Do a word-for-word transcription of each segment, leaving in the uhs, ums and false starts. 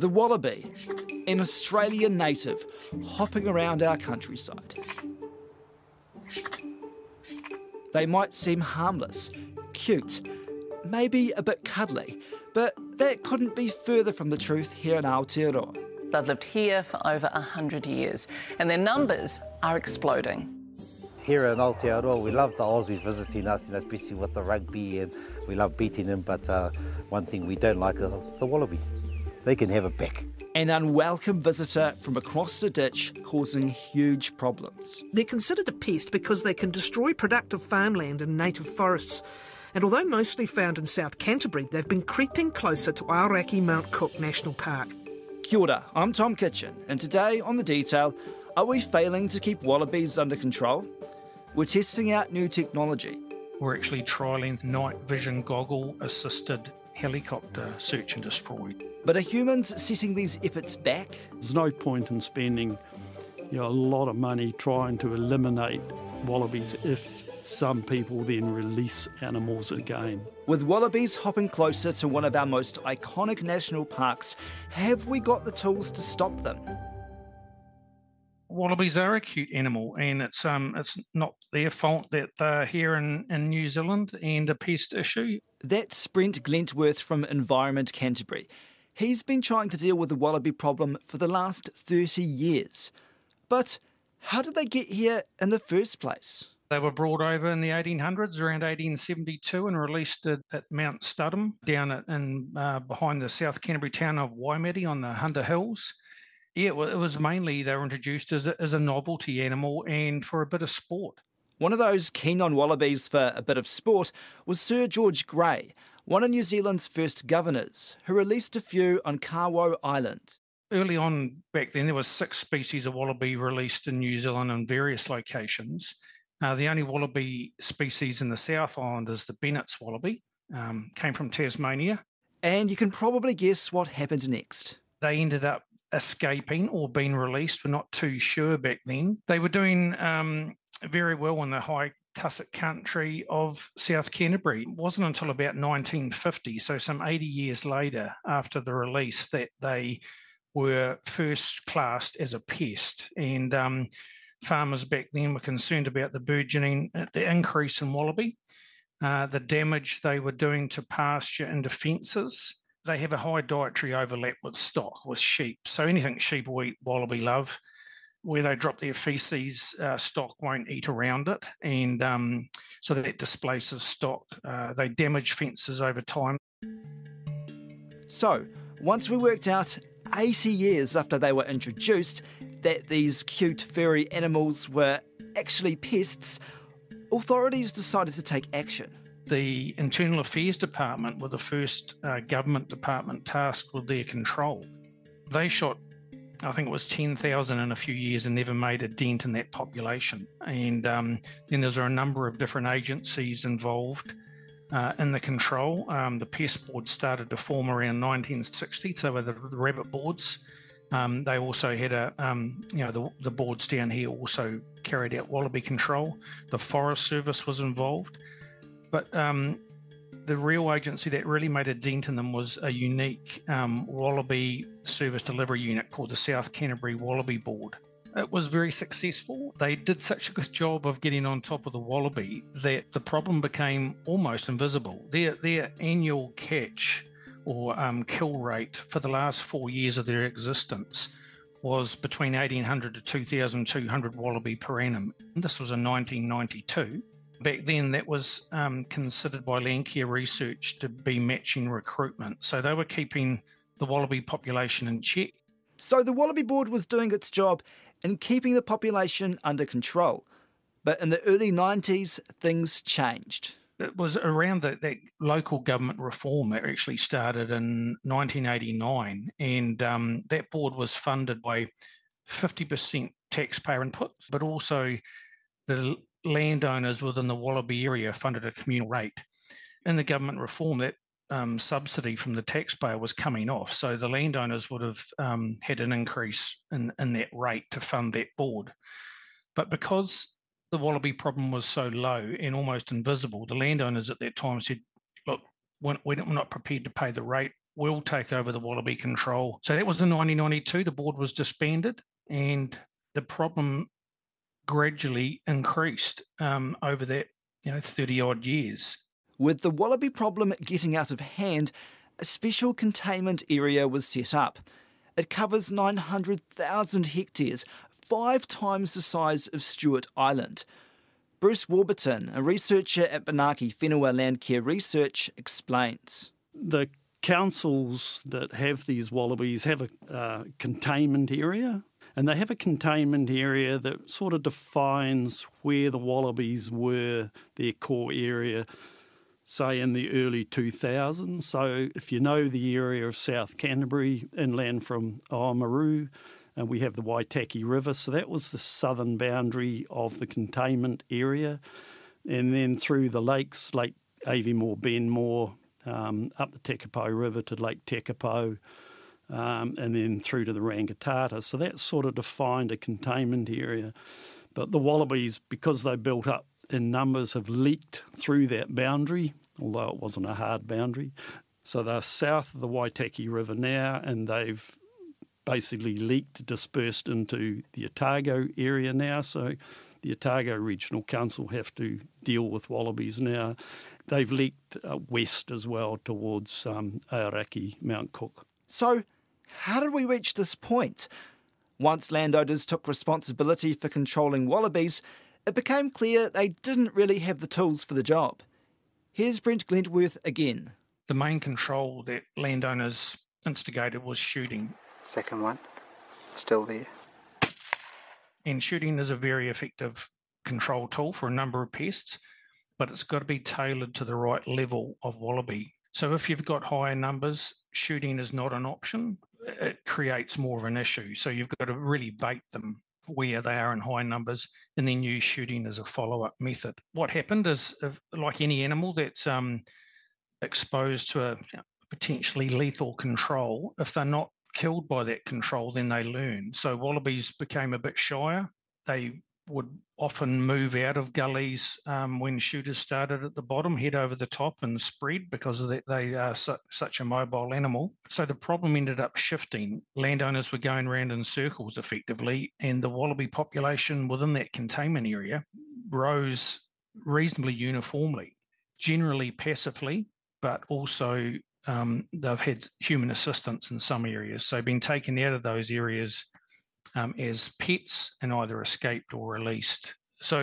the wallaby, an Australian native, hopping around our countryside. They might seem harmless, cute, maybe a bit cuddly, but that couldn't be further from the truth here in Aotearoa. They've lived here for over one hundred years, and their numbers are exploding. Here in Aotearoa, we love the Aussies visiting us, you know, especially with the rugby, and we love beating them, but uh, one thing we don't like is the wallaby. They can have it back. An unwelcome visitor from across the ditch causing huge problems. They're considered a pest because they can destroy productive farmland and native forests. And although mostly found in South Canterbury, they've been creeping closer to Aoraki Mount Cook National Park. Kia ora, I'm Tom Kitchen, and today on The Detail, are we failing to keep wallabies under control? We're testing out new technology. We're actually trialling night vision goggle-assisted helicopter search and destroy. But are humans setting these efforts back? There's no point in spending, you know, a lot of money trying to eliminate wallabies if some people then release animals again. With wallabies hopping closer to one of our most iconic national parks, have we got the tools to stop them? Wallabies are a cute animal, and it's um it's not their fault that they're here in, in New Zealand and a pest issue. That's Brent Glentworth from Environment Canterbury. He's been trying to deal with the wallaby problem for the last thirty years. But how did they get here in the first place? They were brought over in the eighteen hundreds, around eighteen seventy-two, and released at, at Mount Studham, down at, in, uh, behind the South Canterbury town of Waimati on the Hunter Hills. Yeah, it was mainly they were introduced as a, as a novelty animal and for a bit of sport. One of those keen on wallabies for a bit of sport was Sir George Grey, one of New Zealand's first governors, who released a few on Kawau Island. Early on back then, there were six species of wallaby released in New Zealand in various locations. Uh, the only wallaby species in the South Island is the Bennett's wallaby, um, came from Tasmania. And you can probably guess what happened next. They ended up escaping or being released. We're not too sure back then. They were doing um, very well in the high tussock country of South Canterbury. It wasn't until about nineteen fifty, so some eighty years later after the release, that they were first classed as a pest. And um, farmers back then were concerned about the burgeoning, the increase in wallaby, uh, the damage they were doing to pasture and to fences. They have a high dietary overlap with stock, with sheep. So anything sheep will eat, wallaby love. Where they drop their faeces, uh, stock won't eat around it. And um, so that displaces stock. Uh, they damage fences over time. So once we worked out eighty years after they were introduced that these cute furry animals were actually pests, authorities decided to take action. The Internal Affairs Department were the first uh, government department tasked with their control. They shot, I think it was ten thousand in a few years and never made a dent in that population. And um, then there's a number of different agencies involved uh, in the control. Um, the Pest Board started to form around nineteen sixty, so were the, the rabbit boards. Um, they also had a, um, you know, the, the boards down here also carried out wallaby control. The Forest Service was involved. But um, the real agency that really made a dent in them was a unique um, wallaby service delivery unit called the South Canterbury Wallaby Board. It was very successful. They did such a good job of getting on top of the wallaby that the problem became almost invisible. Their, their annual catch or um, kill rate for the last four years of their existence was between eighteen hundred to two thousand two hundred wallaby per annum. This was in nineteen ninety-two. Back then, that was um, considered by Landcare Research to be matching recruitment. So they were keeping the wallaby population in check. So the Wallaby Board was doing its job in keeping the population under control. But in the early nineties, things changed. It was around that, that local government reform that actually started in nineteen eighty-nine. And um, that board was funded by fifty percent taxpayer input, but also the landowners within the wallaby area funded a communal rate. In the government reform, that um, subsidy from the taxpayer was coming off, so the landowners would have um, had an increase in, in that rate to fund that board. But because the wallaby problem was so low and almost invisible, the landowners at that time said, look, we're not prepared to pay the rate will take over the wallaby control. So that was in nineteen ninety-two. The board was disbanded and the problem gradually increased um, over that, you know, thirty-odd years. With the wallaby problem getting out of hand, a special containment area was set up. It covers nine hundred thousand hectares, five times the size of Stewart Island. Bruce Warburton, a researcher at Manaaki Whenua Landcare Research, explains. The councils that have these wallabies have a uh, containment area, and they have a containment area that sort of defines where the wallabies were, their core area, say in the early two thousands. So if you know the area of South Canterbury, inland from Oamaru, and we have the Waitaki River, so that was the southern boundary of the containment area. And then through the lakes, Lake Aviemore, Benmore, um, up the Tekapo River to Lake Tekapo, um, and then through to the Rangitata. So that sort of defined a containment area. But the wallabies, because they built up in numbers, have leaked through that boundary, although it wasn't a hard boundary. So they're south of the Waitaki River now, and they've basically leaked, dispersed into the Otago area now. So the Otago Regional Council have to deal with wallabies now. They've leaked uh, west as well towards um, Aoraki Mount Cook. So how did we reach this point? Once landowners took responsibility for controlling wallabies, it became clear they didn't really have the tools for the job. Here's Brent Glentworth again. The main control that landowners instigated was shooting. Second one, still there. And shooting is a very effective control tool for a number of pests, but it's got to be tailored to the right level of wallaby. So if you've got higher numbers, shooting is not an option. It creates more of an issue. So you've got to really bait them where they are in high numbers, and then use shooting as a follow-up method. What happened is, if, like any animal that's um, exposed to a potentially lethal control, if they're not killed by that control, then they learn. So wallabies became a bit shyer. They would often move out of gullies um, when shooters started at the bottom, head over the top and spread, because of that they are su- such a mobile animal. So the problem ended up shifting. Landowners were going around in circles effectively, and the wallaby population within that containment area rose reasonably uniformly, generally passively, but also um, they've had human assistance in some areas. So being taken out of those areas Um, as pets and either escaped or released. So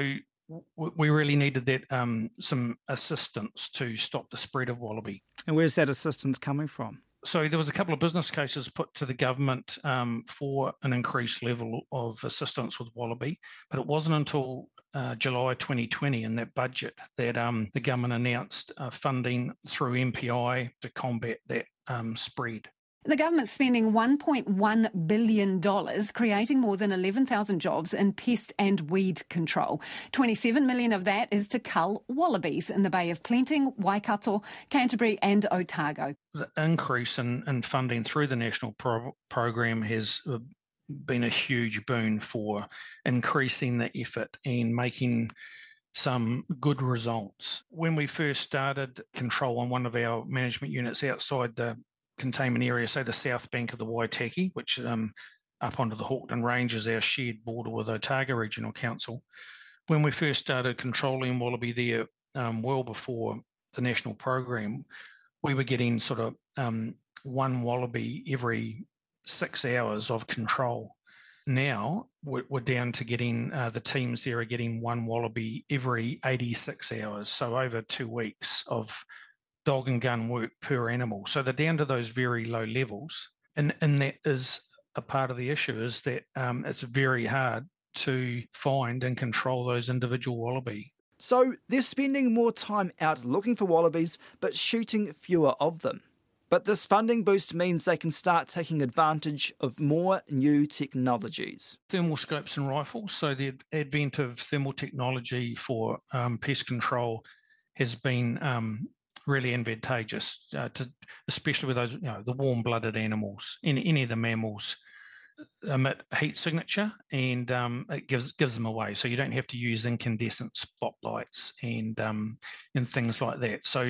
w- we really needed that um, some assistance to stop the spread of wallaby. And where's that assistance coming from? So there was a couple of business cases put to the government um, for an increased level of assistance with wallaby, but it wasn't until uh, July twenty twenty in that budget that um, the government announced uh, funding through M P I to combat that um, spread. The government's spending one point one billion dollars, creating more than eleven thousand jobs in pest and weed control. twenty-seven million dollars of that is to cull wallabies in the Bay of Plenty, Waikato, Canterbury and Otago. The increase in, in funding through the national pro- program has been a huge boon for increasing the effort and making some good results. When we first started control on one of our management units outside the containment area, so the south bank of the Waitaki, which um, up onto the Hawkden Range is our shared border with Otago Regional Council. When we first started controlling wallaby there, um, well before the national program, we were getting sort of um, one wallaby every six hours of control. Now we're, we're down to getting, uh, the teams there are getting one wallaby every eighty-six hours, so over two weeks of dog and gun work per animal. So they're down to those very low levels. And, and that is a part of the issue, is that um, it's very hard to find and control those individual wallaby. So they're spending more time out looking for wallabies, but shooting fewer of them. But this funding boost means they can start taking advantage of more new technologies. Thermal scopes and rifles. So the advent of thermal technology for um, pest control has been Um, really advantageous, uh, to, especially with those, you know, the warm-blooded animals. Any, any of the mammals emit heat signature, and um, it gives gives them away. So you don't have to use incandescent spotlights and um, and things like that. So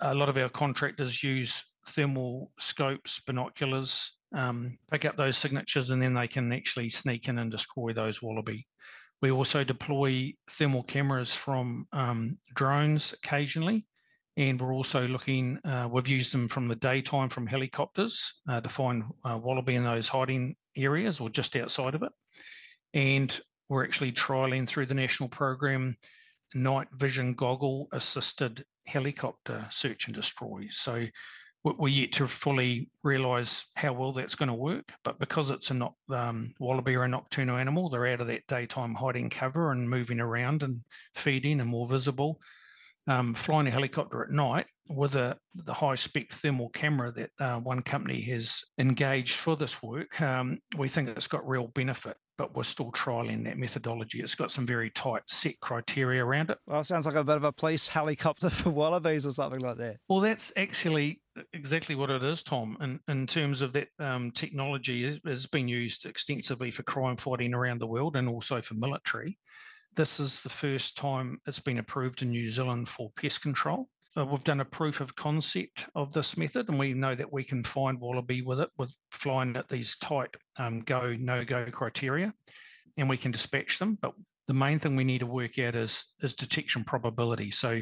a lot of our contractors use thermal scopes, binoculars, um, pick up those signatures, and then they can actually sneak in and destroy those wallaby. We also deploy thermal cameras from um, drones occasionally, and we're also looking, uh, we've used them from the daytime from helicopters uh, to find uh, wallaby in those hiding areas or just outside of it. And we're actually trialling through the national program night vision goggle assisted helicopter search and destroy. So we're yet to fully realise how well that's going to work, but because it's a not, um, wallaby are a nocturnal animal, they're out of that daytime hiding cover and moving around and feeding and more visible. Um, flying a helicopter at night with a the high-spec thermal camera that uh, one company has engaged for this work, um, we think it's got real benefit, but we're still trialling that methodology. It's got some very tight set criteria around it. Well, it sounds like a bit of a police helicopter for wallabies or something like that. Well, that's actually exactly what it is, Tom, in, in terms of that um, technology has been used extensively for crime fighting around the world and also for military. This is the first time it's been approved in New Zealand for pest control. So we've done a proof of concept of this method, and we know that we can find wallaby with it, with flying at these tight um, go, no-go criteria, and we can dispatch them. But the main thing we need to work out is, is detection probability, so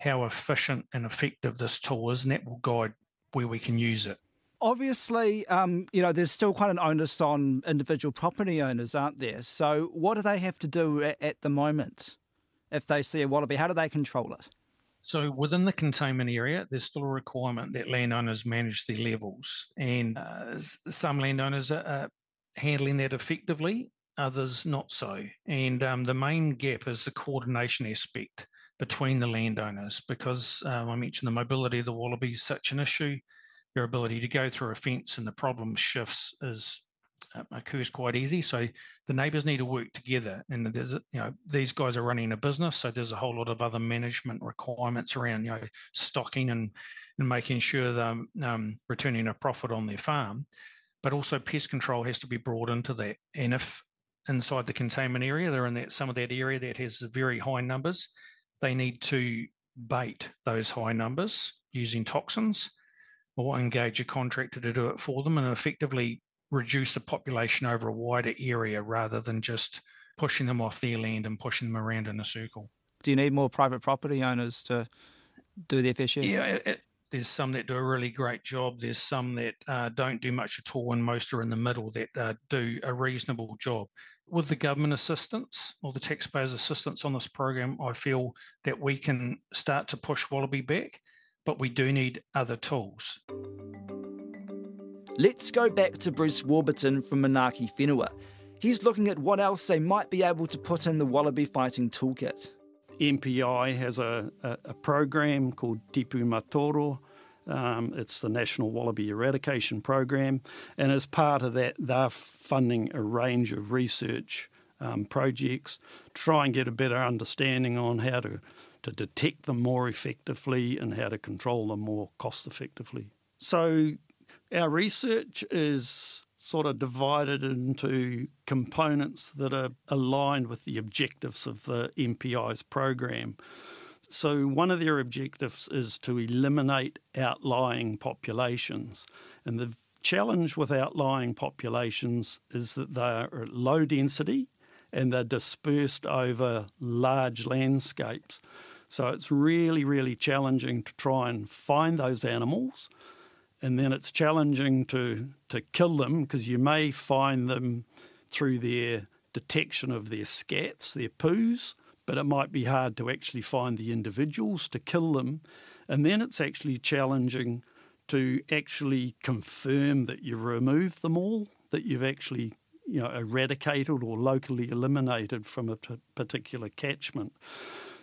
how efficient and effective this tool is, and that will guide where we can use it. Obviously, um, you know, there's still quite an onus on individual property owners, aren't there? So what do they have to do at, at the moment if they see a wallaby? How do they control it? So within the containment area, there's still a requirement that landowners manage their levels. And uh, some landowners are uh, handling that effectively, others not so. And um, the main gap is the coordination aspect between the landowners, because um, I mentioned the mobility of the wallaby is such an issue. Their ability to go through a fence and the problem shifts is uh, occurs quite easy. So the neighbours need to work together, and there's, you know, these guys are running a business, so there's a whole lot of other management requirements around, you know, stocking and and making sure they're um, returning a profit on their farm, but also pest control has to be brought into that. And if inside the containment area they're in that some of that area that has very high numbers, they need to bait those high numbers using toxins, or engage a contractor to do it for them, and effectively reduce the population over a wider area rather than just pushing them off their land and pushing them around in a circle. Do you need more private property owners to do their fair share? Yeah, it, it, there's some that do a really great job. There's some that uh, don't do much at all, and most are in the middle that uh, do a reasonable job. With the government assistance or the taxpayers' assistance on this program, I feel that we can start to push wallaby back, but we do need other tools. Let's go back to Bruce Warburton from Manaaki Whenua. He's looking at what else they might be able to put in the wallaby fighting toolkit. M P I has a, a, a program called Tipu Matoro. Um, it's the National Wallaby Eradication Program, and as part of that, they're funding a range of research um, projects to try and get a better understanding on how to to detect them more effectively and how to control them more cost-effectively. So our research is sort of divided into components that are aligned with the objectives of the M P I's program. So one of their objectives is to eliminate outlying populations. And the challenge with outlying populations is that they are at low density and they're dispersed over large landscapes. So it's really, really challenging to try and find those animals, and then it's challenging to, to kill them, because you may find them through their detection of their scats, their poos, but it might be hard to actually find the individuals to kill them. And then it's actually challenging to actually confirm that you've removed them all, that you've actually, you know, eradicated or locally eliminated from a p- particular catchment.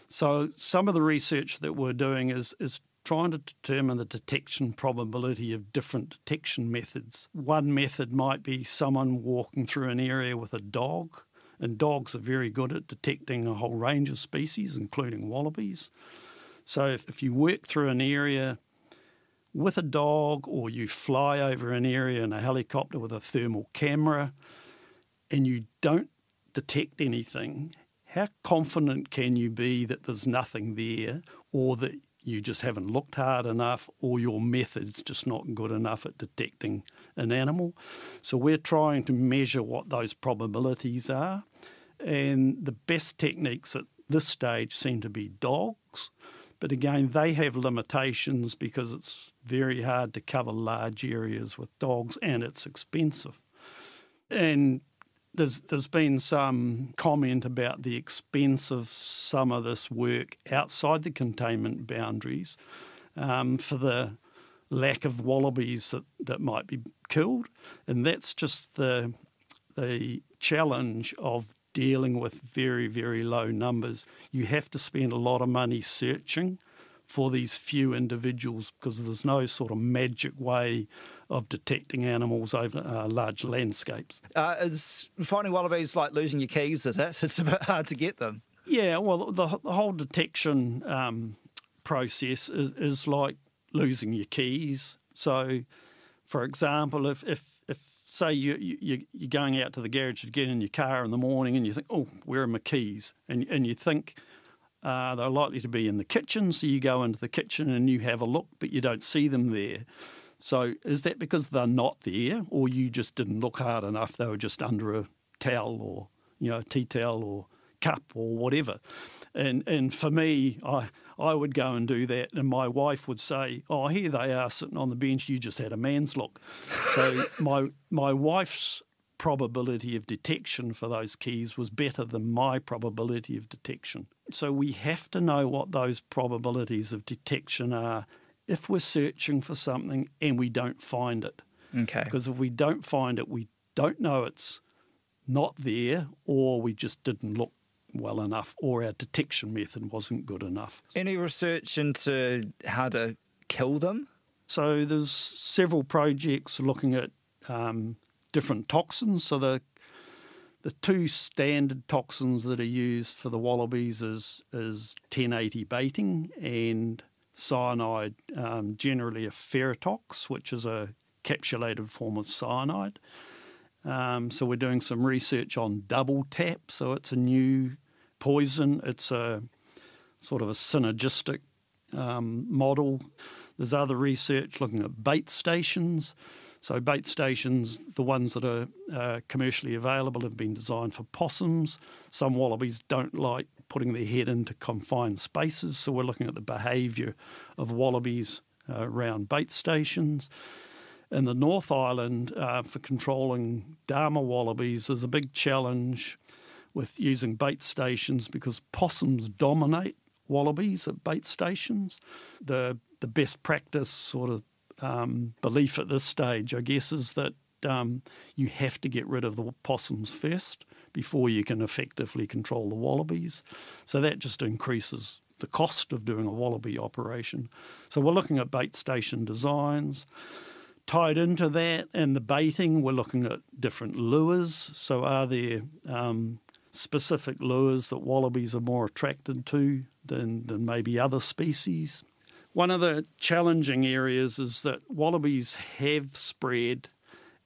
So some of the research that we're doing is, is trying to determine the detection probability of different detection methods. One method might be someone walking through an area with a dog, and dogs are very good at detecting a whole range of species, including wallabies. So if, if you work through an area with a dog, or you fly over an area in a helicopter with a thermal camera and you don't detect anything, how confident can you be that there's nothing there, or that you just haven't looked hard enough, or your method's just not good enough at detecting an animal. So we're trying to measure what those probabilities are. And the best techniques at this stage seem to be dogs. But again, they have limitations because it's very hard to cover large areas with dogs and it's expensive. And there's there's been some comment about the expense of some of this work outside the containment boundaries um, for the lack of wallabies that, that might be killed. And that's just the the challenge of dealing with very, very low numbers. You have to spend a lot of money searching for these few individuals because there's no sort of magic way of detecting animals over uh, large landscapes. Uh, is finding wallabies like losing your keys, is it? It's a bit hard to get them. Yeah, well, the, the whole detection um, process is, is like losing your keys. So, for example, if, if, if Say you, you, you're going out to the garage to get in your car in the morning and you think, oh, where are my keys? And, and you think uh, they're likely to be in the kitchen, so you go into the kitchen and you have a look, but you don't see them there. So is that because they're not there or you just didn't look hard enough? They were just under a towel or, you know, a tea towel or cup or whatever. And and for me, I I would go and do that, and my wife would say, "Oh, here they are sitting on the bench. You just had a man's look." So my my wife's probability of detection for those keys was better than my probability of detection. So we have to know what those probabilities of detection are if we're searching for something and we don't find it. Okay. Because if we don't find it, we don't know it's not there, or we just didn't look well enough, or our detection method wasn't good enough. Any research into how to kill them? So there's several projects looking at um, different toxins. So the the two standard toxins that are used for the wallabies is is ten eighty baiting and cyanide, um, generally a ferrotox, which is a capsulated form of cyanide. Um, so we're doing some research on double tap. So it's a new poison. It's a sort of a synergistic um, model. There's other research looking at bait stations. So bait stations, the ones that are uh, commercially available, have been designed for possums. Some wallabies don't like putting their head into confined spaces. So we're looking at the behaviour of wallabies uh, around bait stations. In the North Island, uh, for controlling Dharma wallabies, there's a big challenge with using bait stations because possums dominate wallabies at bait stations. The the best practice sort of um, belief at this stage, I guess, is that um, you have to get rid of the possums first before you can effectively control the wallabies. So that just increases the cost of doing a wallaby operation. So we're looking at bait station designs. Tied into that and the baiting, we're looking at different lures. So are there um, specific lures that wallabies are more attracted to than, than maybe other species? One of the challenging areas is that wallabies have spread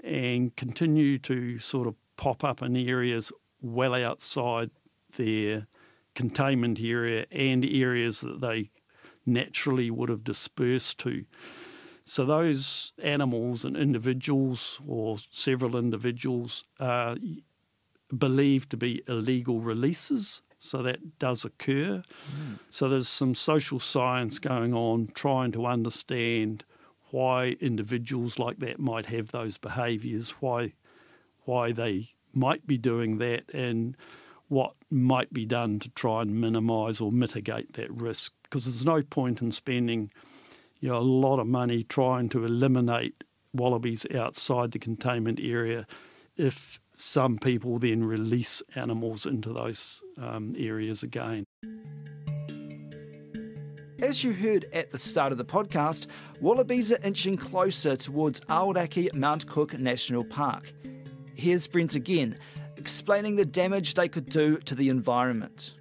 and continue to sort of pop up in areas well outside their containment area and areas that they naturally would have dispersed to. So those animals and individuals or several individuals are believed to be illegal releases. So that does occur. Mm. So there's some social science going on trying to understand why individuals like that might have those behaviours, why, why they might be doing that and what might be done to try and minimise or mitigate that risk. Because there's no point in spending you know, a lot of money trying to eliminate wallabies outside the containment area if some people then release animals into those um, areas again. As you heard at the start of the podcast, wallabies are inching closer towards Aoraki Mount Cook National Park. Here's Brent again, explaining the damage they could do to the environment.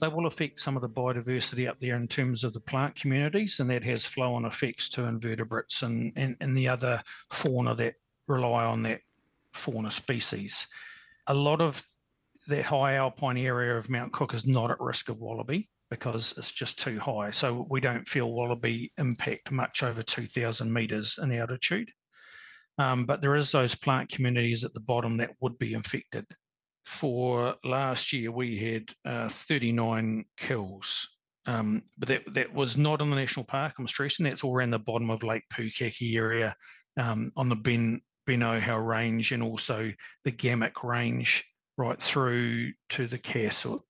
They will affect some of the biodiversity up there in terms of the plant communities, and that has flow-on effects to invertebrates and, and, and the other fauna that rely on that fauna species. A lot of the high alpine area of Mount Cook is not at risk of wallaby. because it's just too high. So we don't feel wallaby impact much over two thousand metres in altitude. Um, but there is those plant communities at the bottom that would be infected. For last year, we had uh, thirty-nine kills. Um, but that, that was not in the national park, I'm stressing. That's all around the bottom of Lake Pukaki area, um, on the Ben Bennoha Range and also the Gamak Range right through to the Castle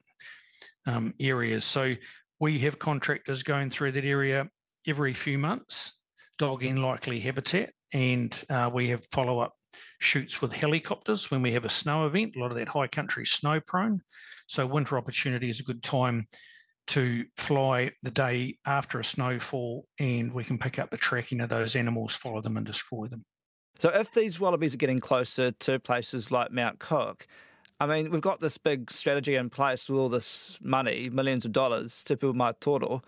um, areas. So we have contractors going through that area every few months, dogging likely habitat, and uh, we have follow-up shoots with helicopters when we have a snow event. A lot of that high country is snow-prone, so winter opportunity is a good time to fly the day after a snowfall, and we can pick up the tracking of those animals, follow them and destroy them. So if these wallabies are getting closer to places like Mount Cook, I mean, we've got this big strategy in place with all this money, millions of dollars, Te Pū Mai Toro.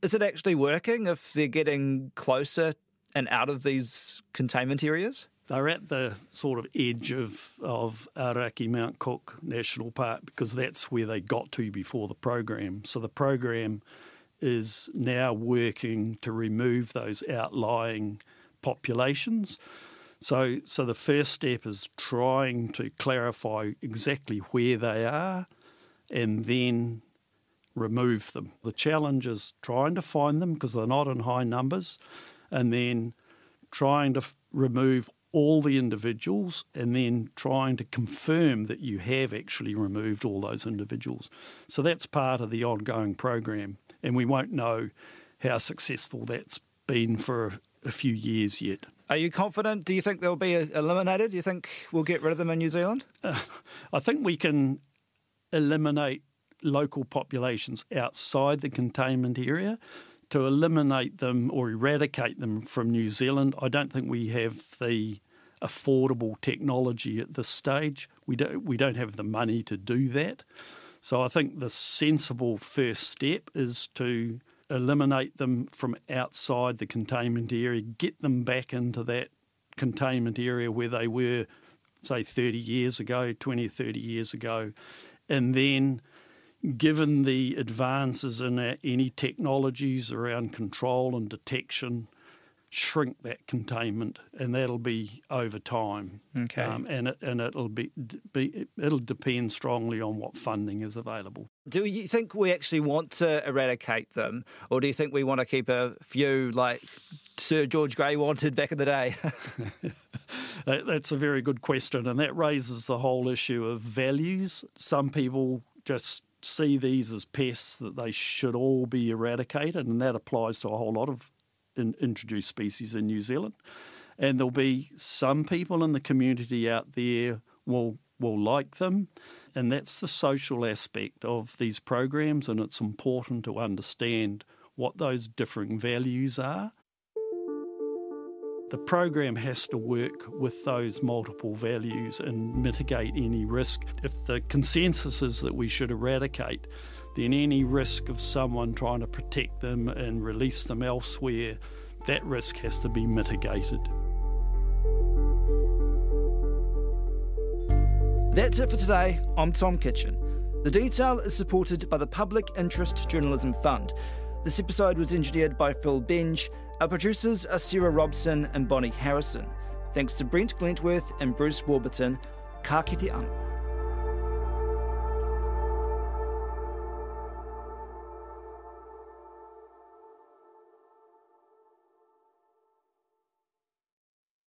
Is it actually working if they're getting closer and out of these containment areas? They're at the sort of edge of, of Aoraki Mount Cook National Park, because that's where they got to before the program. So the program is now working to remove those outlying populations. So, so the first step is trying to clarify exactly where they are and then remove them. The challenge is trying to find them because they're not in high numbers, and then trying to f- remove all the individuals, and then trying to confirm that you have actually removed all those individuals. So that's part of the ongoing program, and we won't know how successful that's been for a few years yet. Are you confident? Do you think they'll be eliminated? Do you think we'll get rid of them in New Zealand? Uh, I think we can eliminate local populations outside the containment area. To eliminate them or eradicate them from New Zealand, I don't think we have the affordable technology at this stage. We don't, we don't have the money to do that. So I think the sensible first step is to eliminate them from outside the containment area, get them back into that containment area where they were, say, thirty years ago, twenty, thirty years ago, and then, given the advances in any technologies around control and detection, shrink that containment, and that'll be over time. Okay, um, and it, and it'll be, be it'll depend strongly on what funding is available. Do you think we actually want to eradicate them, or do you think we want to keep a few like Sir George Grey wanted back in the day? that, that's a very good question, and that raises the whole issue of values. Some people just see these as pests, that they should all be eradicated, and that applies to a whole lot of in, introduced species in New Zealand. And there'll be some people in the community out there will will like them, and that's the social aspect of these programs, and it's important to understand what those differing values are. The program has to work with those multiple values and mitigate any risk. If the consensus is that we should eradicate, then any risk of someone trying to protect them and release them elsewhere, that risk has to be mitigated. That's it for today. I'm Tom Kitchen. The Detail is supported by the Public Interest Journalism Fund. This episode was engineered by Phil Benge. Our producers are Sarah Robson and Bonnie Harrison. Thanks to Brent Glentworth and Bruce Warburton. Ka kite anō.